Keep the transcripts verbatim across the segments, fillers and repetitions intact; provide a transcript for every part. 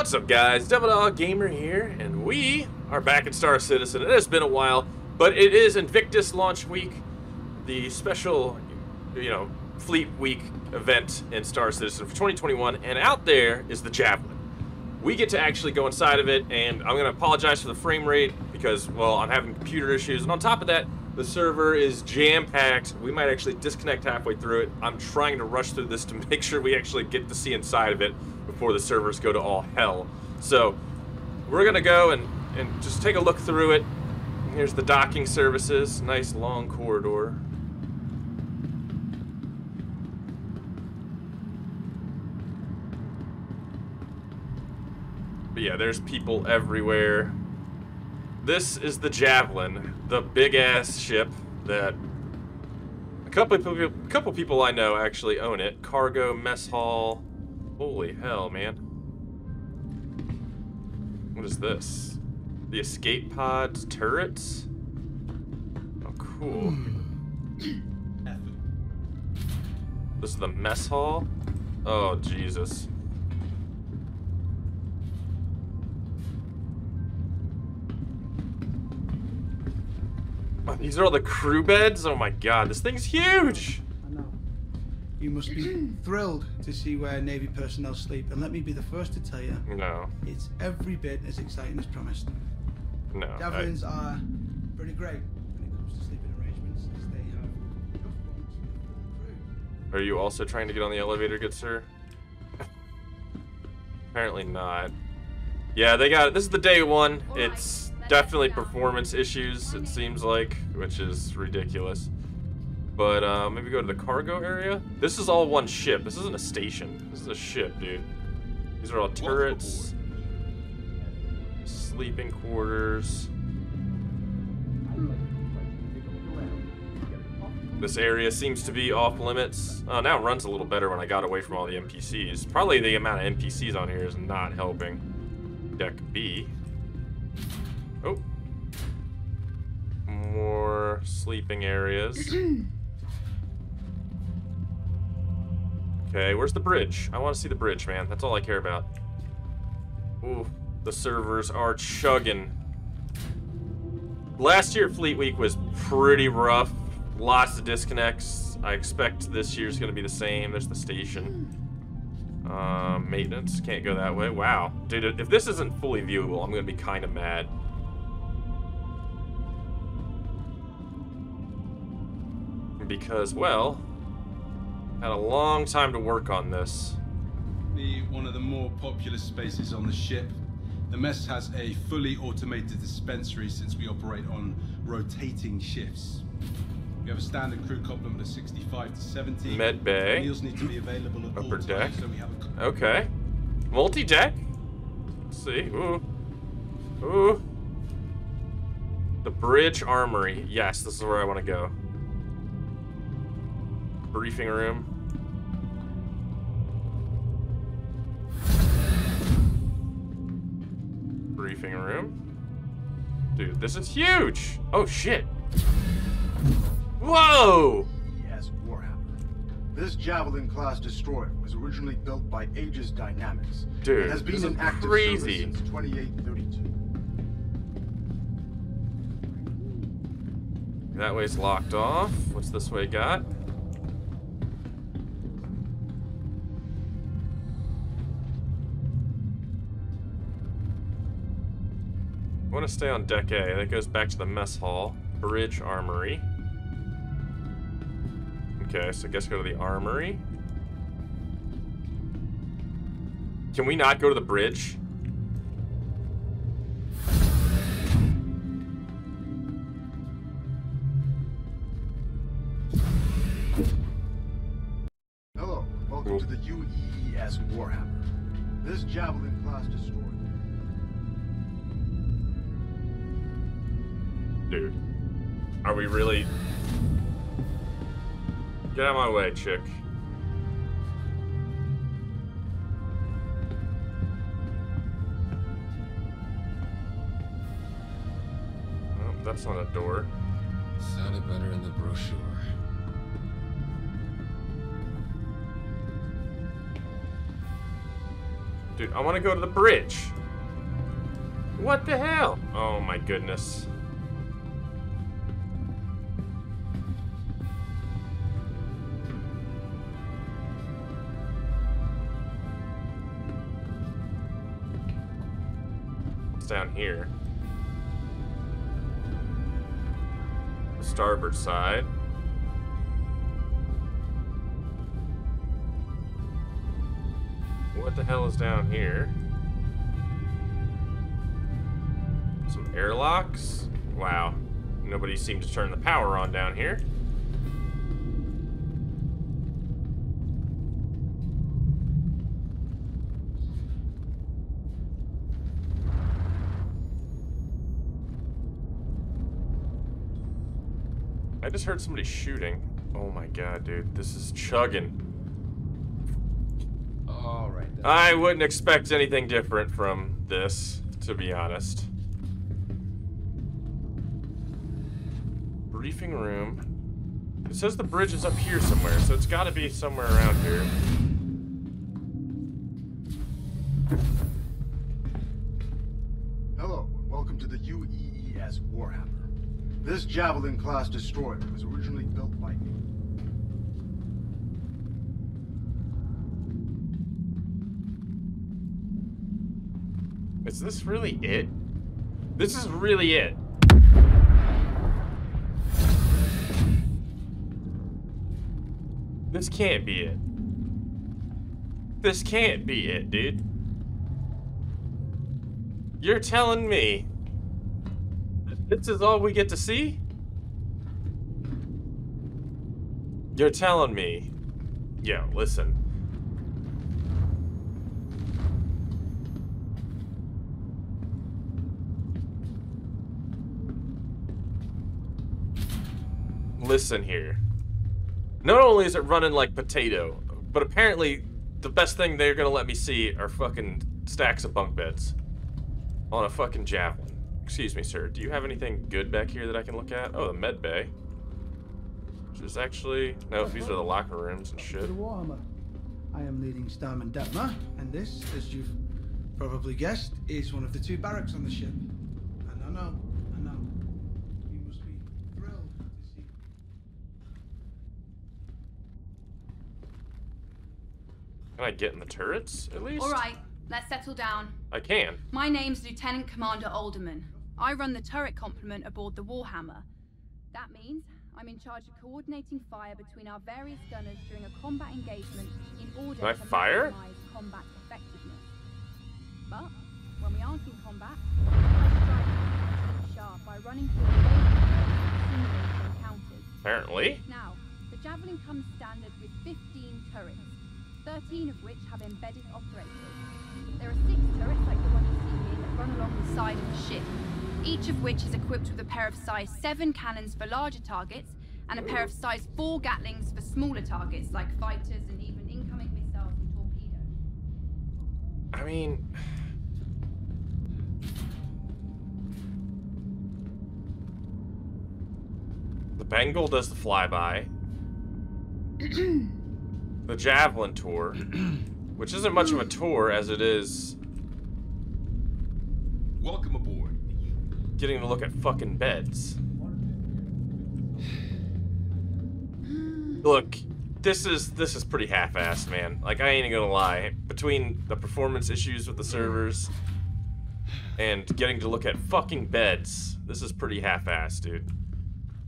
What's up, guys? Devildog Gamer here, and we are back at Star Citizen. It has been a while, but it is Invictus Launch Week, the special, you know, Fleet Week event in Star Citizen for twenty twenty-one, and out there is the Javelin. We get to actually go inside of it, and I'm gonna apologize for the frame rate because, well, I'm having computer issues, and on top of that, the server is jam-packed. We might actually disconnect halfway through it. I'm trying to rush through this to make sure we actually get to see inside of it before the servers go to all hell. So we're gonna go and, and just take a look through it. Here's the docking services, nice long corridor. But yeah, there's people everywhere. This is the Javelin, the big-ass ship that a couple of people, a couple people I know actually own it. Cargo, mess hall. Holy hell, man. What is this? The escape pods, turrets? Oh, cool. This is the mess hall? Oh, Jesus. Oh, these are all the crew beds? Oh my god, this thing's huge! You must be thrilled to see where Navy personnel sleep, and let me be the first to tell you, no, it's every bit as exciting as promised. No, Javelins I... are pretty great when it comes to sleeping arrangements, as they have enough ones for the crew. Are you also trying to get on the elevator, good sir? Apparently not. Yeah, they got it. This is the day one. All it's right. Definitely performance issues, it seems like, which is ridiculous. But uh, maybe go to the cargo area. This is all one ship. This isn't a station. This is a ship, dude. These are all turrets. Sleeping quarters. This area seems to be off limits. Oh, now it runs a little better when I got away from all the N P Cs. Probably the amount of N P Cs on here is not helping. Deck B. Oh. More sleeping areas. Okay, where's the bridge? I want to see the bridge, man. That's all I care about. Ooh, the servers are chugging. Last year, Fleet Week was pretty rough. Lots of disconnects. I expect this year's going to be the same. There's the station. Uh, maintenance. Can't go that way. Wow. Dude, if this isn't fully viewable, I'm going to be kind of mad. Because, well... had a long time to work on this. The one of the more popular spaces on the ship. The mess has a fully automated dispensary since we operate on rotating shifts. We have a standard crew complement of sixty-five to seventy. Med bay. Meals need to be available at upper all deck. Times, so we have a... Okay. Multi-deck. Let's see. Ooh. Ooh. The bridge armory. Yes, this is where I want to go. Briefing room. Briefing room. Dude, this is huge! Oh shit! Whoa! U E E S Warhammer. This Javelin class destroyer was originally built by Aegis Dynamics. Dude, it has been in active service since twenty-eight thirty-two. That way's locked off. What's this way got? I want to stay on deck A. That goes back to the mess hall. Bridge armory. Okay, so I guess go to the armory. Can we not go to the bridge? Hello, welcome to the U E E S Warhammer. This Javelin class destroyer. Dude, are we really? Get out of my way, chick. Oh, that's not a door. Sounded better in the brochure. Dude, I want to go to the bridge. What the hell? Oh my goodness. It's down here. The starboard side. What the hell is down here? Some airlocks? Wow. Nobody seemed to turn the power on down here. I just heard somebody shooting. Oh my god, dude. This is chugging. I wouldn't expect anything different from this, to be honest. Briefing room. It says the bridge is up here somewhere, so it's gotta be somewhere around here. Hello, and welcome to the U E E S Warhammer. This Javelin class destroyer was originally built by me. Is this really it? This is really it. This can't be it. This can't be it, dude. You're telling me this is all we get to see? You're telling me. Yo, listen. Listen here. Not only is it running like potato, but apparently the best thing they're gonna let me see are fucking stacks of bunk beds on a fucking Javelin. Excuse me, sir. Do you have anything good back here that I can look at? Oh, the med bay. Which is actually no. These are the locker rooms and shit. I am leading Starman Detmer, and this, as you've probably guessed, is one of the two barracks on the ship. And I know. Can I get in the turrets, at least? All right, let's settle down. I can. My name's Lieutenant Commander Alderman. I run the turret complement aboard the Warhammer. That means I'm in charge of coordinating fire between our various gunners during a combat engagement in order to fire? maximize combat effectiveness. But when we aren't in combat, we try to keep sharp by running through the encounters. Apparently. Now, the Javelin comes standard with fifteen turrets. thirteen of which have embedded operators. There are six turrets like the one you see here that run along the side of the ship, each of which is equipped with a pair of size seven cannons for larger targets and a pair of size four Gatlings for smaller targets like fighters and even incoming missiles and torpedoes. I mean... The Bengal does the flyby. The Javelin tour, which isn't much of a tour as it is. Welcome aboard. Getting to look at fucking beds. Look, this is this is pretty half-assed, man. Like, I ain't gonna lie. Between the performance issues with the servers and getting to look at fucking beds, this is pretty half-assed, dude.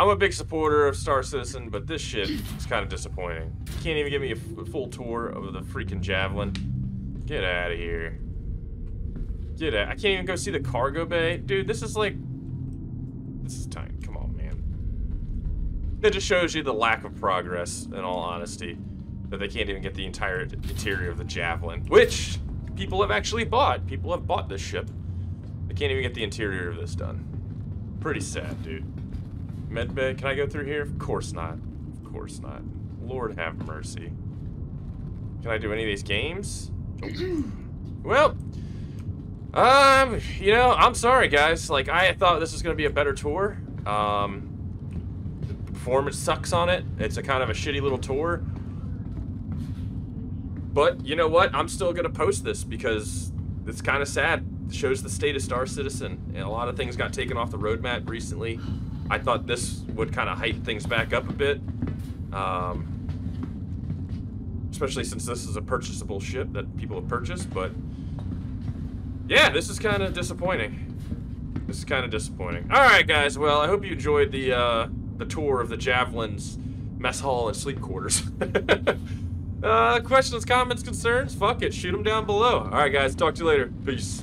I'm a big supporter of Star Citizen, but this shit is kind of disappointing. You can't even give me a f full tour of the freaking Javelin. Get out of here. Get out. I can't even go see the cargo bay. Dude, this is like... This is time. Come on, man. It just shows you the lack of progress, in all honesty, that they can't even get the entire interior of the Javelin, which people have actually bought. People have bought this ship. They can't even get the interior of this done. Pretty sad, dude. Medbay, can I go through here? Of course not. Of course not. Lord have mercy. Can I do any of these games? Well, um, you know, I'm sorry, guys. Like, I thought this was going to be a better tour. Um, the performance sucks on it. It's a kind of a shitty little tour. But you know what? I'm still gonna post this because it's kind of sad. It shows the state of Star Citizen, and a lot of things got taken off the roadmap recently. I thought this would kind of hype things back up a bit, um, especially since this is a purchasable ship that people have purchased. But yeah, this is kind of disappointing. This is kind of disappointing. All right, guys. Well, I hope you enjoyed the uh, the tour of the Javelin's mess hall and sleep quarters. uh, questions, comments, concerns? Fuck it. Shoot them down below. All right, guys. Talk to you later. Peace.